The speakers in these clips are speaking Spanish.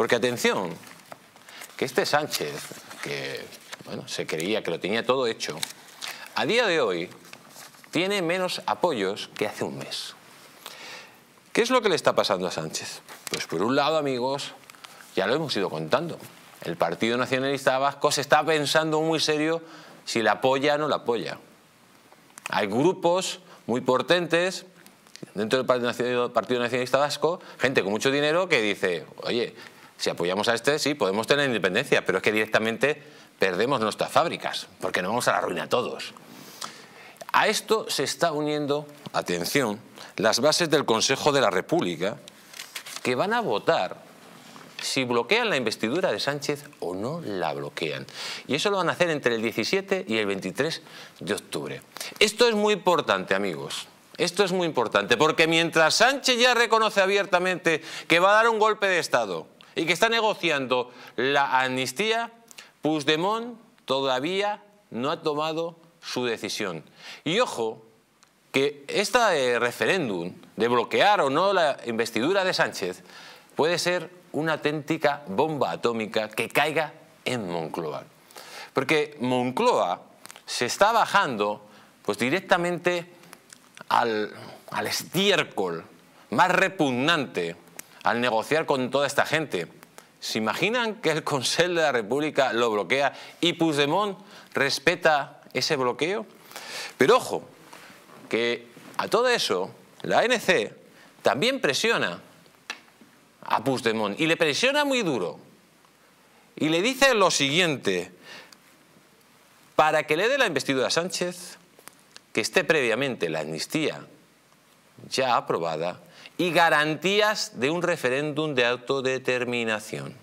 Porque atención, que este Sánchez, que bueno, se creía que lo tenía todo hecho, a día de hoy tiene menos apoyos que hace un mes. ¿Qué es lo que le está pasando a Sánchez? Pues por un lado, amigos, ya lo hemos ido contando. El Partido Nacionalista Vasco se está pensando muy serio si la apoya o no la apoya. Hay grupos muy potentes dentro del Partido Nacionalista Vasco, gente con mucho dinero que dice, oye, si apoyamos a este, sí, podemos tener independencia, pero es que directamente perdemos nuestras fábricas, porque nos vamos a la ruina todos. A esto se está uniendo, atención, las bases del Consejo de la República, que van a votar si bloquean la investidura de Sánchez o no la bloquean. Y eso lo van a hacer entre el 17 y el 23 de octubre. Esto es muy importante, amigos. Esto es muy importante, porque mientras Sánchez ya reconoce abiertamente que va a dar un golpe de Estado y que está negociando la amnistía, Puigdemont todavía no ha tomado su decisión. Y ojo, que este referéndum de bloquear o no la investidura de Sánchez puede ser una auténtica bomba atómica que caiga en Moncloa. Porque Moncloa se está bajando pues directamente al estiércol más repugnante al negociar con toda esta gente. ¿Se imaginan que el Consejo de la República lo bloquea y Puigdemont respeta ese bloqueo? Pero ojo, que a todo eso la ANC también presiona a Puigdemont y le presiona muy duro y le dice lo siguiente: para que le dé la investidura a Sánchez, que esté previamente la amnistía ya aprobada y garantías de un referéndum de autodeterminación.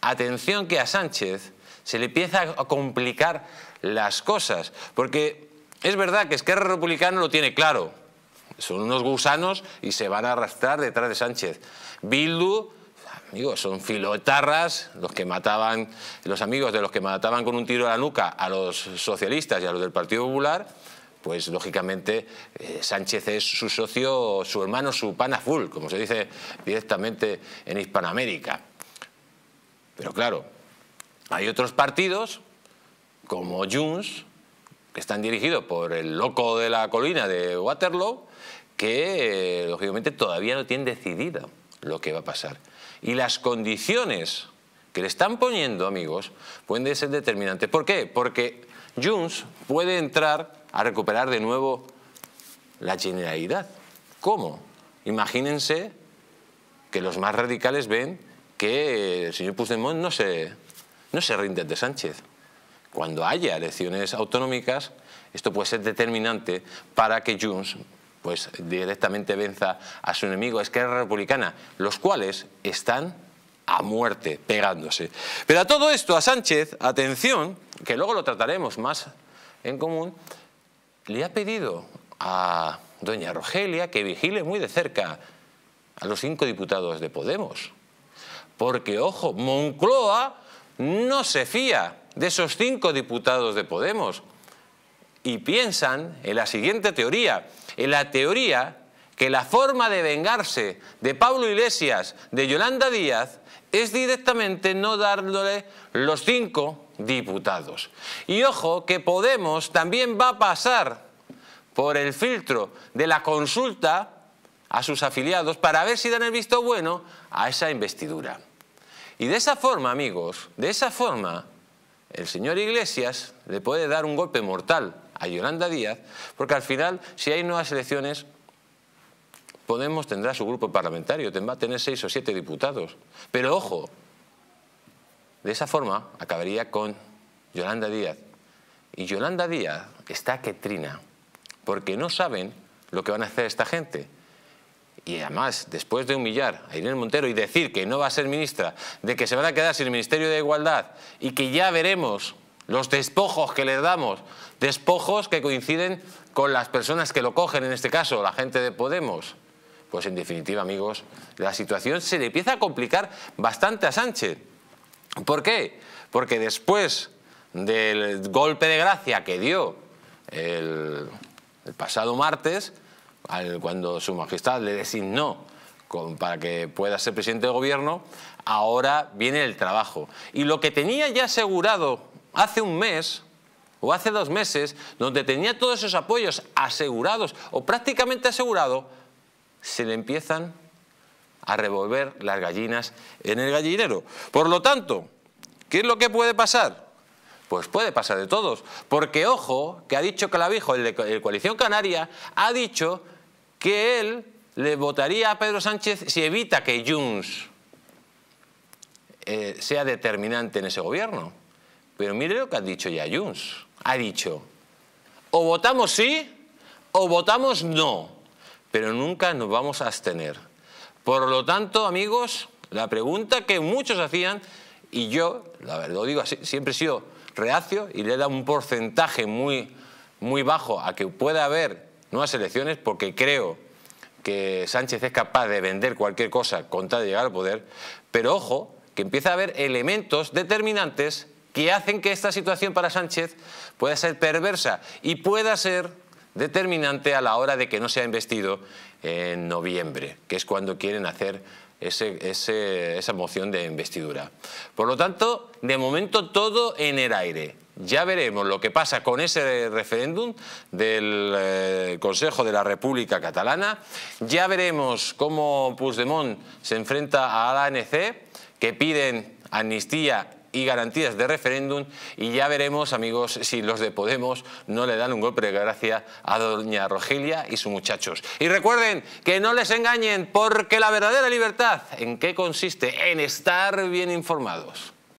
Atención, que a Sánchez se le empieza a complicar las cosas, porque es verdad que Esquerra Republicana lo tiene claro, son unos gusanos y se van a arrastrar detrás de Sánchez. Bildu, amigos, son filotarras, los que mataban, los amigos de los que mataban con un tiro a la nuca a los socialistas y a los del Partido Popular, pues lógicamente Sánchez es su socio, su hermano, su pana full, como se dice directamente en Hispanoamérica. Pero claro, hay otros partidos como Junts, que están dirigidos por el loco de la colina de Waterloo, que lógicamente todavía no tienen decidida lo que va a pasar. Y las condiciones que le están poniendo, amigos, pueden ser determinantes. ¿Por qué? Porque Junts puede entrar a recuperar de nuevo la Generalidad. ¿Cómo? Imagínense que los más radicales ven que el señor Puigdemont no se rinde ante Sánchez. Cuando haya elecciones autonómicas, esto puede ser determinante para que Junts pues directamente venza a su enemigo, Esquerra Republicana, los cuales están a muerte, pegándose. Pero a todo esto, a Sánchez, atención, que luego lo trataremos más en común, le ha pedido a doña Rogelia que vigile muy de cerca a los 5 diputados de Podemos. Porque, ojo, Moncloa no se fía de esos 5 diputados de Podemos. Y piensan en la siguiente teoría, en la teoría que la forma de vengarse de Pablo Iglesias, de Yolanda Díaz, es directamente no dándole los 5 diputados. Y ojo, que Podemos también va a pasar por el filtro de la consulta a sus afiliados para ver si dan el visto bueno a esa investidura. Y de esa forma, amigos, de esa forma, el señor Iglesias le puede dar un golpe mortal a Yolanda Díaz, porque al final, si hay nuevas elecciones, Podemos tendrá su grupo parlamentario, va a tener 6 o 7 diputados. Pero ojo, de esa forma acabaría con Yolanda Díaz. Y Yolanda Díaz está que trina, porque no saben lo que van a hacer esta gente. Y además, después de humillar a Irene Montero y decir que no va a ser ministra, de que se van a quedar sin el Ministerio de Igualdad y que ya veremos los despojos que les damos, despojos que coinciden con las personas que lo cogen, en este caso la gente de Podemos, pues en definitiva, amigos, la situación se le empieza a complicar bastante a Sánchez. ¿Por qué? Porque después del golpe de gracia que dio el pasado martes, cuando su majestad le designó para que pueda ser presidente de gobierno, ahora viene el trabajo. Y lo que tenía ya asegurado hace un mes o hace 2 meses, donde tenía todos esos apoyos asegurados o prácticamente asegurado, se le empiezan a revolver las gallinas en el gallinero. Por lo tanto, ¿qué es lo que puede pasar? Pues puede pasar de todos, porque ojo, que ha dicho Clavijo, el de Coalición Canaria, ha dicho que él le votaría a Pedro Sánchez si evita que Junts sea determinante en ese gobierno. Pero mire lo que ha dicho ya Junts. Ha dicho, o votamos sí o votamos no, pero nunca nos vamos a abstener. Por lo tanto, amigos, la pregunta que muchos hacían, y yo, la verdad, lo digo así, siempre he sido reacio y le he dado un porcentaje muy bajo a que pueda haber nuevas elecciones, porque creo que Sánchez es capaz de vender cualquier cosa con tal de llegar al poder, pero ojo, que empieza a haber elementos determinantes que hacen que esta situación para Sánchez pueda ser perversa y pueda ser determinante a la hora de que no sea investido en noviembre, que es cuando quieren hacer esa moción de investidura. Por lo tanto, de momento todo en el aire. Ya veremos lo que pasa con ese referéndum del Consejo de la República Catalana. Ya veremos cómo Puigdemont se enfrenta a la ANC, que piden amnistía y garantías de referéndum, y ya veremos, amigos, si los de Podemos no le dan un golpe de gracia a doña Rogelia y sus muchachos. Y recuerden que no les engañen, porque la verdadera libertad, ¿en qué consiste? En estar bien informados.